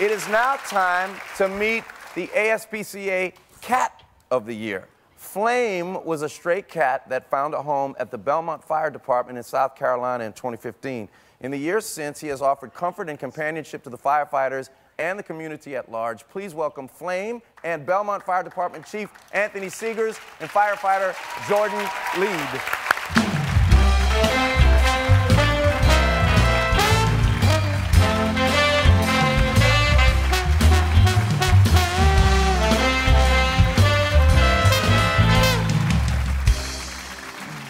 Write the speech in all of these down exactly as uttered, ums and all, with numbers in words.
It is now time to meet the A S P C A Cat of the Year. Flame was a stray cat that found a home at the Belmont Fire Department in South Carolina in twenty fifteen. In the years since, he has offered comfort and companionship to the firefighters and the community at large. Please welcome Flame and Belmont Fire Department Chief Anthony Seegers and firefighter Jordan Lee.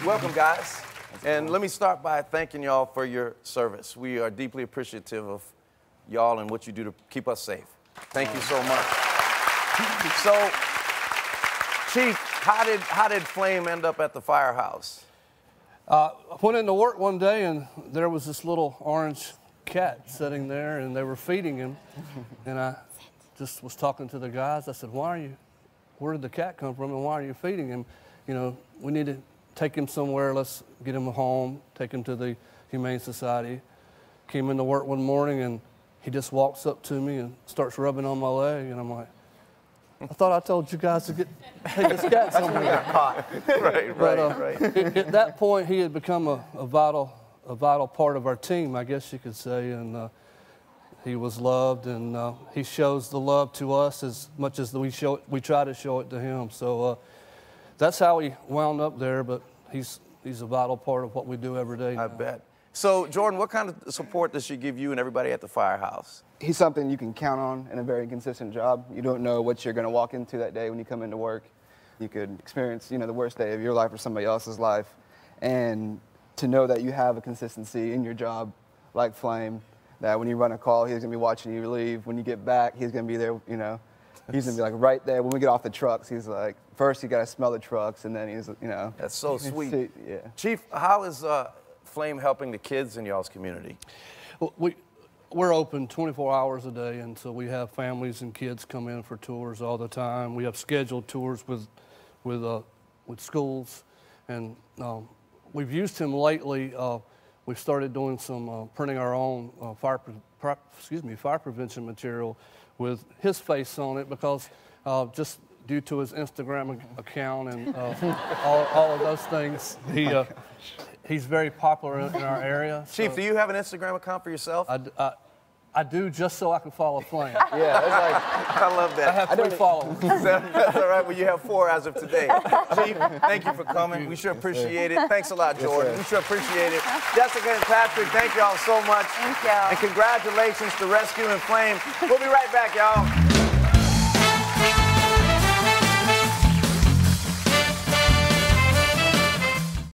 Welcome, guys. And let me start by thanking y'all for your service. We are deeply appreciative of y'all and what you do to keep us safe. Thank you so much. So, Chief, how did, how did Flame end up at the firehouse? Uh, I went into work one day, and there was this little orange cat sitting there, and they were feeding him. And I just was talking to the guys. I said, why are you, where did the cat come from, and why are you feeding him? You know, we need to take him somewhere, let's get him home, take him to the Humane Society. Came into work one morning and he just walks up to me and starts rubbing on my leg, and I'm like, I thought I told you guys to get take this cat somewhere. Right, right, but, uh, right. At that point, he had become a, a, vital, a vital part of our team, I guess you could say, and uh, he was loved, and uh, he shows the love to us as much as we, show it, we try to show it to him. So. Uh, That's how he wound up there, but he's, he's a vital part of what we do every day now. I bet. So, Jordan, what kind of support does she give you and everybody at the firehouse? He's something you can count on in a very consistent job. You don't know what you're going to walk into that day when you come into work. You could experience, you know, the worst day of your life or somebody else's life. And to know that you have a consistency in your job, like Flame, that when you run a call, he's going to be watching you leave. When you get back, he's going to be there, you know. He's gonna be like right there when we get off the trucks. He's like, first you gotta smell the trucks, and then he's, you know. That's so sweet. Yeah. Chief, how is uh, Flame helping the kids in y'all's community? Well, we we're open twenty-four hours a day, and so we have families and kids come in for tours all the time. We have scheduled tours with with uh, with schools, and um, we've used him lately. Uh, we've started doing some uh, printing our own uh, fire pre pre excuse me fire prevention material with his face on it, because uh, just due to his Instagram account and uh, all, all of those things, he uh, he's very popular in, in our area. Chief, so do you have an Instagram account for yourself? I, I, I do, just so I can follow Flame. Yeah, that's like, I love that. I have three I followers. That, that's all right, well you have four as of today. Chief, thank you for coming. You. We sure yes, appreciate sir. it. Thanks a lot, Jordan. Yes, we sure appreciate it. Jessica and Patrick, thank y'all so much. Thank y'all. And congratulations to Rescue and Flame. We'll be right back, y'all.